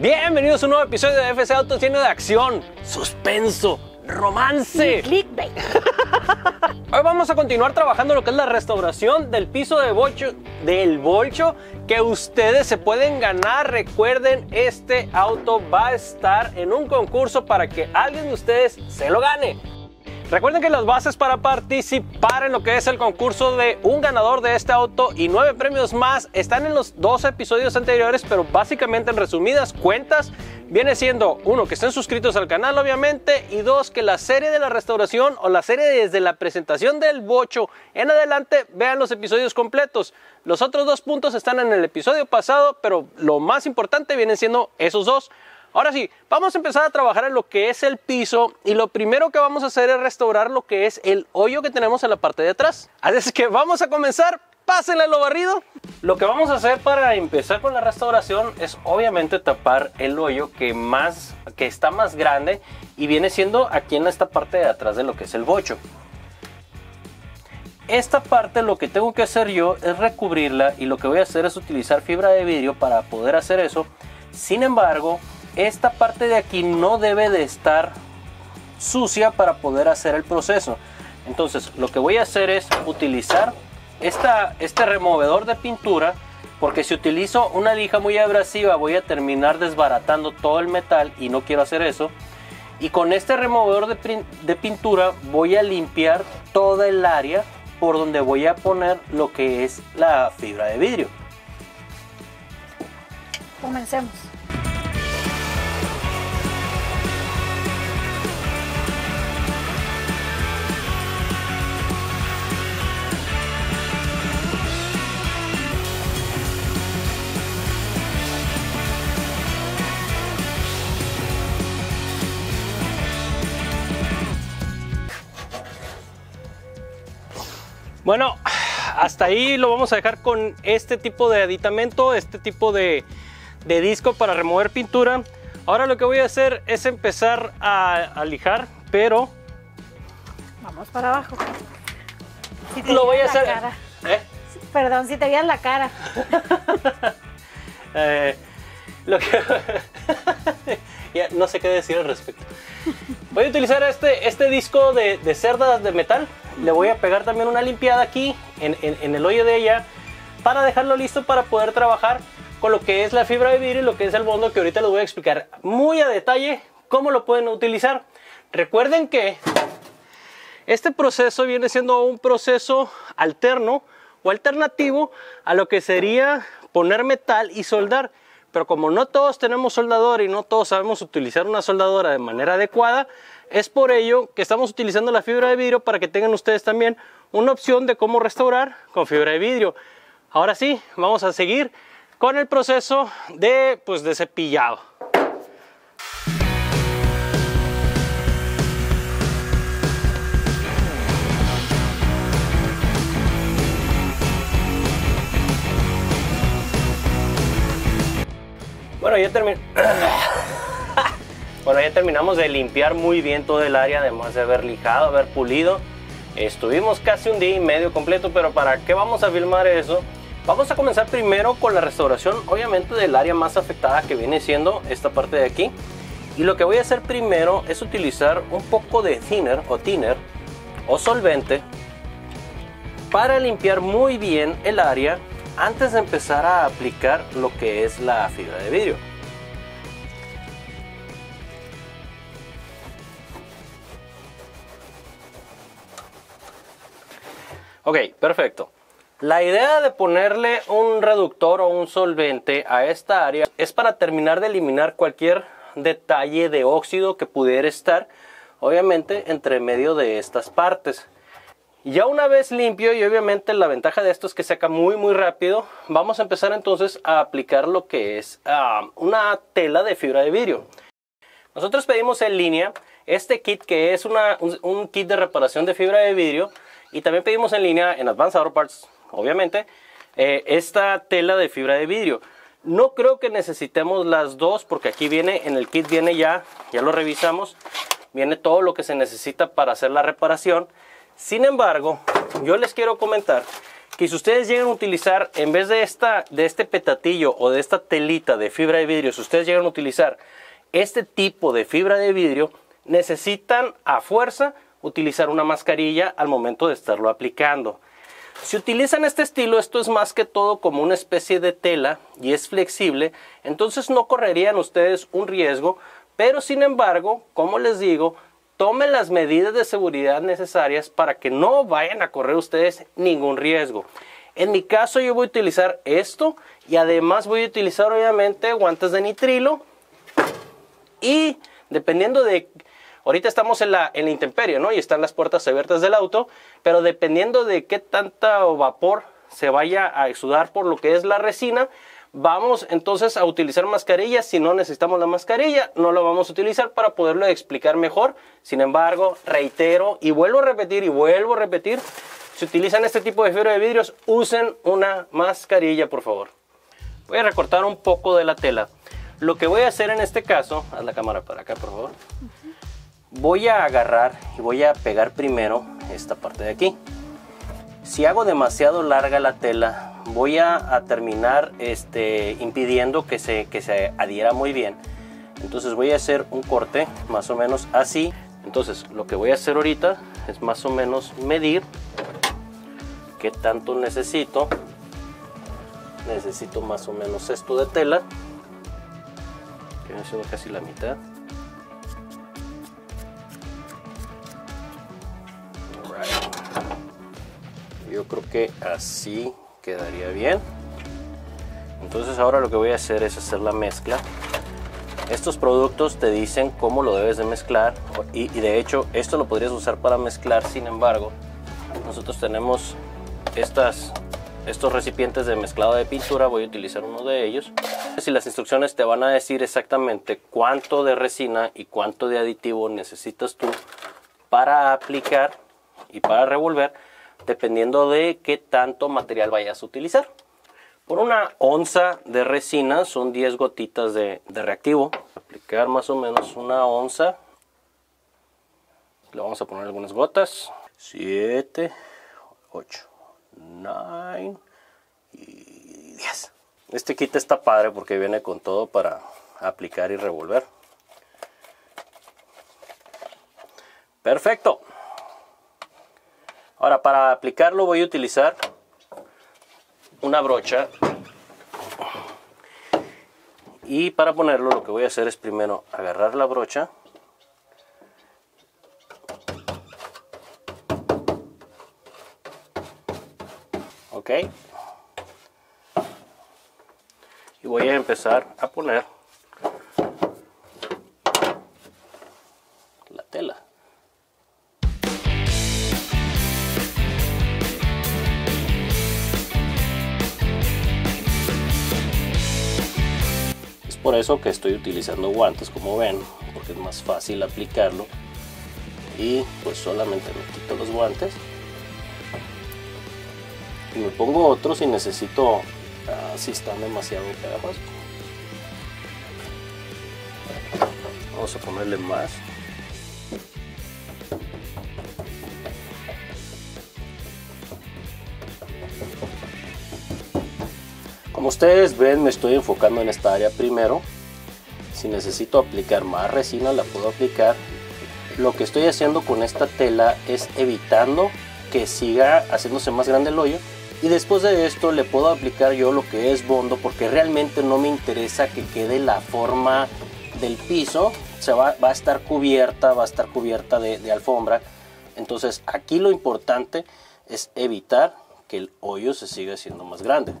Bienvenidos a un nuevo episodio de FC Autos lleno de acción, suspenso, romance. Clickbait. Hoy vamos a continuar trabajando lo que es la restauración del piso de Bocho, del Bocho, que ustedes se pueden ganar. Recuerden, este auto va a estar en un concurso para que alguien de ustedes se lo gane. Recuerden que las bases para participar en lo que es el concurso de un ganador de este auto y 9 premios más están en los 2 episodios anteriores, pero básicamente en resumidas cuentas viene siendo 1 que estén suscritos al canal obviamente y 2 que la serie de la restauración o la serie desde la presentación del Bocho en adelante vean los episodios completos. Los otros 2 puntos están en el episodio pasado, pero lo más importante vienen siendo esos 2. Ahora sí, vamos a empezar a trabajar en lo que es el piso y lo primero que vamos a hacer es restaurar lo que es el hoyo que tenemos en la parte de atrás. Así es que vamos a comenzar, pásenle lo barrido. Lo que vamos a hacer para empezar con la restauración es obviamente tapar el hoyo que está más grande y viene siendo aquí en esta parte de atrás de lo que es el Bocho. Esta parte lo que tengo que hacer yo es recubrirla y lo que voy a hacer es utilizar fibra de vidrio para poder hacer eso. Sin embargo, esta parte de aquí no debe de estar sucia para poder hacer el proceso. Entonces lo que voy a hacer es utilizar este removedor de pintura, porque si utilizo una lija muy abrasiva voy a terminar desbaratando todo el metal y no quiero hacer eso. Y con este removedor de pintura voy a limpiar toda el área por donde voy a poner lo que es la fibra de vidrio. Comencemos. Bueno, hasta ahí lo vamos a dejar con este tipo de aditamento, este tipo de disco para remover pintura. Ahora lo que voy a hacer es empezar a lijar, pero... Vamos para abajo. Si te lo voy a hacer... Cara. ¿Eh? Perdón, si te veías la cara. Lo que... ya no sé qué decir al respecto. Voy a utilizar este disco de cerdas de metal. Le voy a pegar también una limpiada aquí en el hoyo de ella para dejarlo listo para poder trabajar con lo que es la fibra de vidrio y lo que es el bondo, que ahorita les voy a explicar muy a detalle cómo lo pueden utilizar. Recuerden que este proceso viene siendo un proceso alterno o alternativo a lo que sería poner metal y soldar. Pero como no todos tenemos soldadora y no todos sabemos utilizar una soldadora de manera adecuada, es por ello que estamos utilizando la fibra de vidrio para que tengan ustedes también una opción de cómo restaurar con fibra de vidrio. Ahora sí, vamos a seguir con el proceso de cepillado. Ya terminamos de limpiar muy bien todo el área, además de haber lijado, haber pulido. Estuvimos casi un día y medio completo, pero ¿para qué vamos a filmar eso? Vamos a comenzar primero con la restauración, obviamente, del área más afectada, que viene siendo esta parte de aquí. Y lo que voy a hacer primero es utilizar un poco de thinner o solvente para limpiar muy bien el área antes de empezar a aplicar lo que es la fibra de vidrio. Ok, perfecto. La idea de ponerle un reductor o un solvente a esta área es para terminar de eliminar cualquier detalle de óxido que pudiera estar, obviamente, entre medio de estas partes. Ya una vez limpio, y obviamente la ventaja de esto es que seca muy muy rápido, vamos a empezar entonces a aplicar lo que es una tela de fibra de vidrio. Nosotros pedimos en línea este kit, que es un kit de reparación de fibra de vidrio, y también pedimos en línea en Advance Auto Parts, obviamente, esta tela de fibra de vidrio. No creo que necesitemos las dos, porque aquí viene, en el kit viene ya lo revisamos, viene todo lo que se necesita para hacer la reparación. Sin embargo, yo les quiero comentar que si ustedes llegan a utilizar, en vez de este petatillo o de esta telita de fibra de vidrio, si ustedes llegan a utilizar este tipo de fibra de vidrio, necesitan a fuerza utilizar una mascarilla al momento de estarlo aplicando. Si utilizan este estilo, esto es más que todo como una especie de tela y es flexible, entonces no correrían ustedes un riesgo, pero sin embargo, como les digo, tomen las medidas de seguridad necesarias para que no vayan a correr ustedes ningún riesgo. En mi caso yo voy a utilizar esto y además voy a utilizar obviamente guantes de nitrilo y dependiendo de... Ahorita estamos en la intemperie, ¿no? Y están las puertas abiertas del auto, pero dependiendo de qué tanto vapor se vaya a exudar por lo que es la resina, vamos entonces a utilizar mascarillas. Si no necesitamos la mascarilla, no la vamos a utilizar para poderlo explicar mejor. Sin embargo, reitero y vuelvo a repetir si utilizan este tipo de fibra de vidrios, usen una mascarilla, por favor. Voy a recortar un poco de la tela. Lo que voy a hacer en este caso, haz la cámara para acá, por favor. Voy a agarrar y voy a pegar primero esta parte de aquí. Si hago demasiado larga la tela, voy a terminar impidiendo que se adhiera muy bien. Entonces voy a hacer un corte más o menos así. Entonces lo que voy a hacer ahorita es más o menos medir qué tanto necesito. Necesito más o menos esto de tela, que me queda casi la mitad. Yo creo que así quedaría bien. Entonces ahora lo que voy a hacer es hacer la mezcla. Estos productos te dicen cómo lo debes de mezclar y de hecho esto lo podrías usar para mezclar. Sin embargo, nosotros tenemos estos recipientes de mezclado de pintura. Voy a utilizar uno de ellos. Si las instrucciones te van a decir exactamente cuánto de resina y cuánto de aditivo necesitas tú para aplicar y para revolver, dependiendo de qué tanto material vayas a utilizar. Por una onza de resina son 10 gotitas de reactivo. Aplicar más o menos una onza. Le vamos a poner algunas gotas. 7, 8, 9 y 10. Este kit está padre porque viene con todo para aplicar y revolver. Perfecto. Ahora, para aplicarlo voy a utilizar una brocha y para ponerlo lo que voy a hacer es primero agarrar la brocha y voy a empezar a poner la tela. Por eso que estoy utilizando guantes, como ven, porque es más fácil aplicarlo y pues solamente me quito los guantes y me pongo otros si necesito, si están demasiado pegajosos. Vamos a ponerle más. Como ustedes ven, me estoy enfocando en esta área primero. Si necesito aplicar más resina, la puedo aplicar. Lo que estoy haciendo con esta tela es evitando que siga haciéndose más grande el hoyo. Y después de esto le puedo aplicar yo lo que es bondo, porque realmente no me interesa que quede la forma del piso. Se va a estar cubierta, de alfombra. Entonces aquí lo importante es evitar que el hoyo se siga haciendo más grande.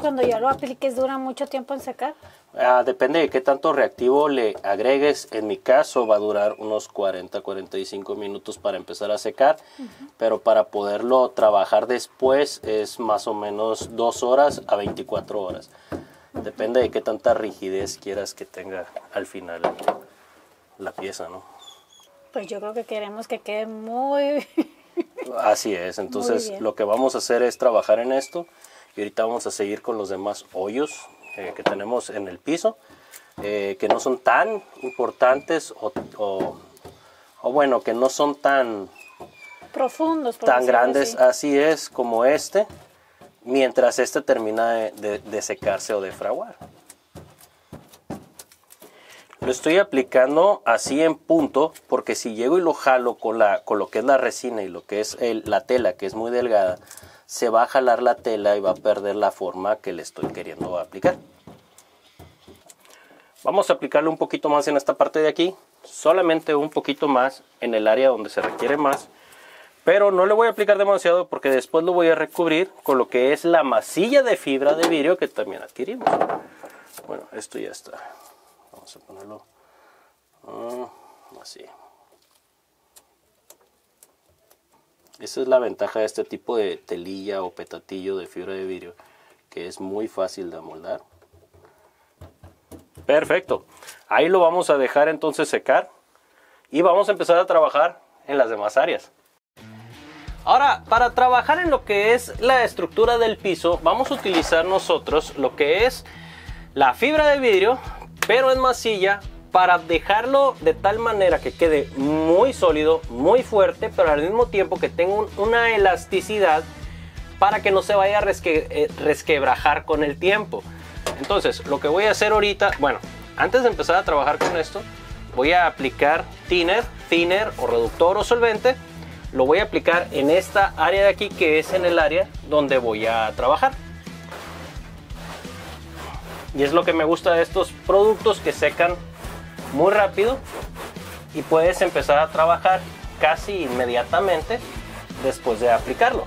Cuando ya lo apliques, ¿dura mucho tiempo en secar? Depende de qué tanto reactivo le agregues. En mi caso va a durar unos 40-45 minutos para empezar a secar. Pero para poderlo trabajar después es más o menos 2 horas a 24 horas. Depende de qué tanta rigidez quieras que tenga al final la pieza, ¿no? Pues yo creo que queremos que quede muy... Así es. Entonces lo que vamos a hacer es trabajar en esto. Y ahorita vamos a seguir con los demás hoyos que tenemos en el piso, que no son tan importantes o bueno, que no son tan profundos, tan grandes, así es, como este, mientras este termina de secarse o de fraguar. Lo estoy aplicando así en punto, porque si llego y lo jalo con lo que es la resina y lo que es la tela, que es muy delgada, se va a jalar la tela y va a perder la forma que le estoy queriendo aplicar. Vamos a aplicarle un poquito más en esta parte de aquí, solamente un poquito más en el área donde se requiere más, pero no le voy a aplicar demasiado porque después lo voy a recubrir con lo que es la masilla de fibra de vidrio que también adquirimos. Bueno, esto ya está. Vamos a ponerlo así. Esa es la ventaja de este tipo de telilla o petatillo de fibra de vidrio, que es muy fácil de amoldar. Perfecto, ahí lo vamos a dejar entonces secar y vamos a empezar a trabajar en las demás áreas. Ahora, para trabajar en lo que es la estructura del piso, vamos a utilizar nosotros lo que es la fibra de vidrio, pero en masilla, para dejarlo de tal manera que quede muy sólido, muy fuerte, pero al mismo tiempo que tenga una elasticidad para que no se vaya a resquebrajar con el tiempo. Entonces, lo que voy a hacer ahorita, bueno, antes de empezar a trabajar con esto, voy a aplicar thinner o reductor o solvente. Lo voy a aplicar en esta área de aquí, que es en el área donde voy a trabajar. Y es lo que me gusta de estos productos, que secan muy rápido y puedes empezar a trabajar casi inmediatamente después de aplicarlo.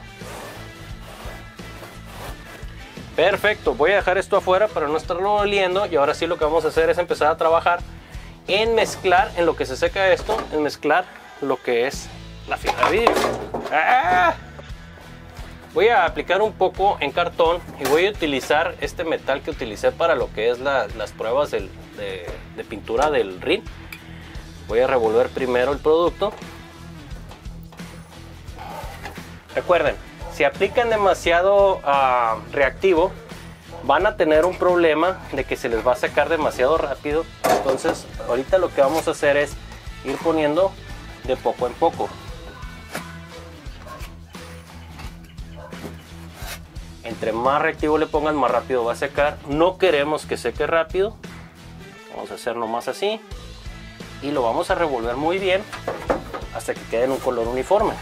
Perfecto, voy a dejar esto afuera para no estarlo oliendo, y ahora sí lo que vamos a hacer es empezar a trabajar en mezclar, en lo que se seca esto, en mezclar lo que es la fibra de vidrio. ¡Ah! Voy a aplicar un poco en cartón y voy a utilizar este metal que utilicé para lo que es las pruebas de pintura del RIN. Voy a revolver primero el producto. Recuerden, si aplican demasiado reactivo, van a tener un problema de que se les va a secar demasiado rápido. Entonces, ahorita lo que vamos a hacer es ir poniendo de poco en poco. Entre más reactivo le pongan, más rápido va a secar. No queremos que seque rápido. Vamos a hacer nomás así. Y lo vamos a revolver muy bien hasta que quede en un color uniforme.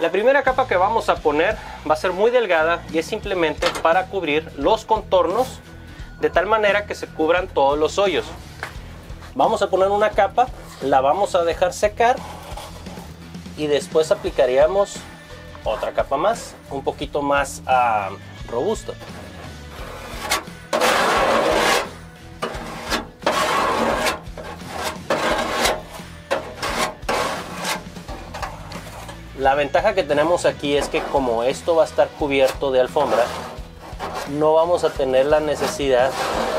La primera capa que vamos a poner va a ser muy delgada y es simplemente para cubrir los contornos de tal manera que se cubran todos los hoyos. Vamos a poner una capa, la vamos a dejar secar y después aplicaríamos otra capa más, un poquito más robusta. La ventaja que tenemos aquí es que como esto va a estar cubierto de alfombra, no vamos a tener la necesidad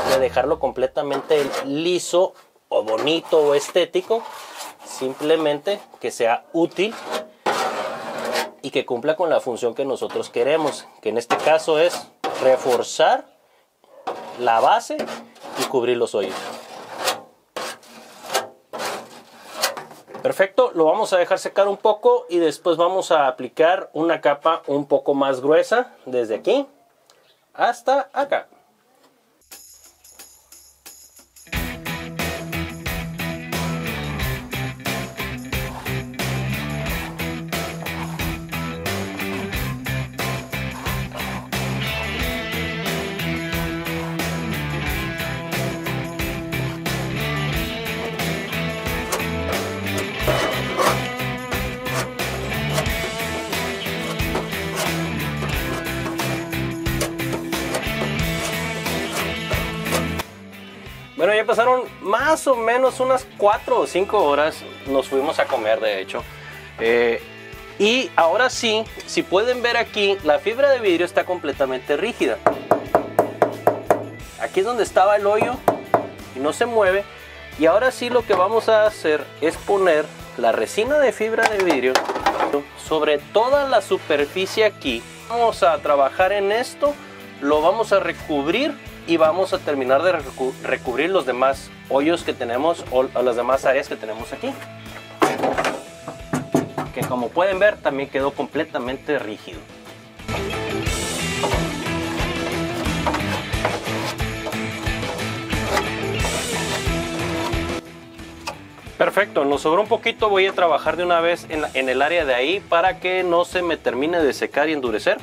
de dejarlo completamente liso o bonito o estético, simplemente que sea útil y que cumpla con la función que nosotros queremos, que en este caso es reforzar la base y cubrir los hoyos. Perfecto, lo vamos a dejar secar un poco y después vamos a aplicar una capa un poco más gruesa desde aquí hasta acá. Bueno, ya pasaron más o menos unas 4 o 5 horas, nos fuimos a comer de hecho. Y ahora sí, si pueden ver aquí, la fibra de vidrio está completamente rígida. Aquí es donde estaba el hoyo y no se mueve. Y ahora sí lo que vamos a hacer es poner la resina de fibra de vidrio sobre toda la superficie aquí. Vamos a trabajar en esto, lo vamos a recubrir y vamos a terminar de recubrir los demás hoyos que tenemos o las demás áreas que tenemos aquí, que como pueden ver también quedó completamente rígido. Perfecto, nos sobró un poquito, voy a trabajar de una vez en el área de ahí para que no se me termine de secar y endurecer.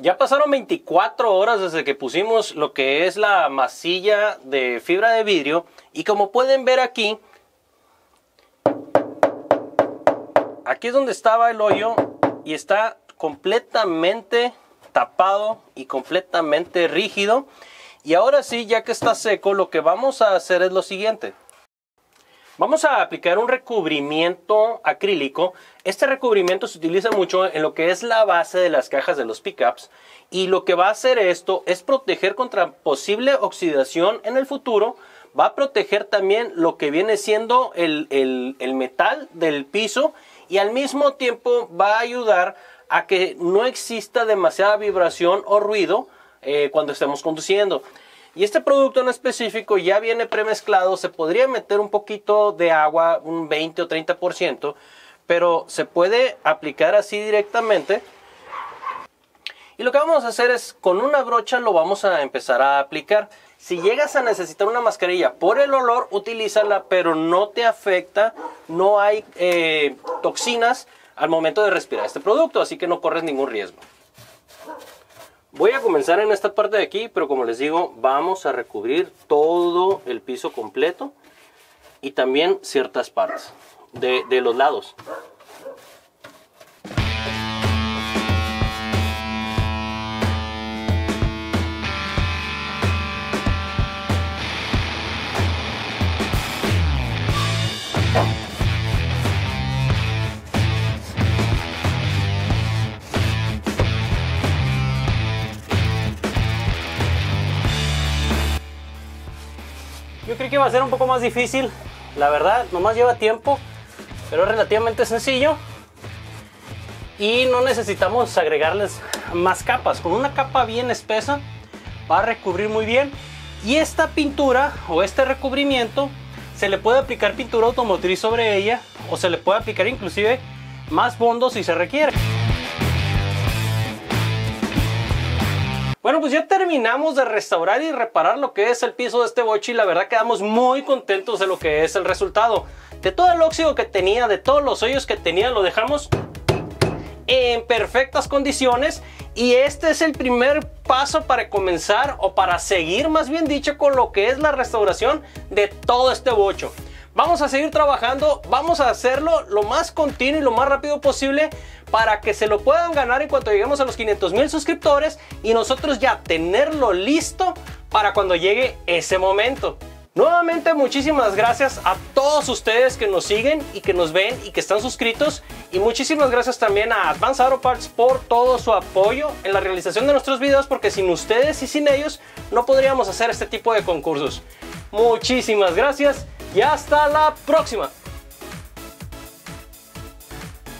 Ya pasaron 24 horas desde que pusimos lo que es la masilla de fibra de vidrio y como pueden ver aquí, aquí es donde estaba el hoyo y está completamente tapado y completamente rígido. Y ahora sí, ya que está seco, lo que vamos a hacer es lo siguiente: vamos a aplicar un recubrimiento acrílico. Este recubrimiento se utiliza mucho en lo que es la base de las cajas de los pickups, y lo que va a hacer esto es proteger contra posible oxidación en el futuro. Va a proteger también lo que viene siendo el metal del piso, y al mismo tiempo va a ayudar a que no exista demasiada vibración o ruido cuando estemos conduciendo. Y este producto en específico ya viene premezclado, se podría meter un poquito de agua, un 20 o 30%, pero se puede aplicar así directamente. Y lo que vamos a hacer es, con una brocha lo vamos a empezar a aplicar. Si llegas a necesitar una mascarilla por el olor, utilízala, pero no te afecta, no hay toxinas al momento de respirar este producto, así que no corres ningún riesgo. Voy a comenzar en esta parte de aquí, pero como les digo, vamos a recubrir todo el piso completo y también ciertas partes de los lados. Yo creí que va a ser un poco más difícil, la verdad, nomás lleva tiempo, pero es relativamente sencillo y no necesitamos agregarles más capas. Con una capa bien espesa va a recubrir muy bien, y esta pintura o este recubrimiento se le puede aplicar pintura automotriz sobre ella, o se le puede aplicar inclusive más fondo si se requiere. Bueno, pues ya terminamos de restaurar y reparar lo que es el piso de este Bocho, y la verdad quedamos muy contentos de lo que es el resultado. De todo el óxido que tenía, de todos los hoyos que tenía, lo dejamos en perfectas condiciones, y este es el primer paso para comenzar, o para seguir más bien dicho, con lo que es la restauración de todo este Bocho. Vamos a seguir trabajando, vamos a hacerlo lo más continuo y lo más rápido posible para que se lo puedan ganar en cuanto lleguemos a los 500,000 suscriptores, y nosotros ya tenerlo listo para cuando llegue ese momento. Nuevamente, muchísimas gracias a todos ustedes que nos siguen y que nos ven y que están suscritos, y muchísimas gracias también a Advance Auto Parts por todo su apoyo en la realización de nuestros videos, porque sin ustedes y sin ellos no podríamos hacer este tipo de concursos. Muchísimas gracias y hasta la próxima.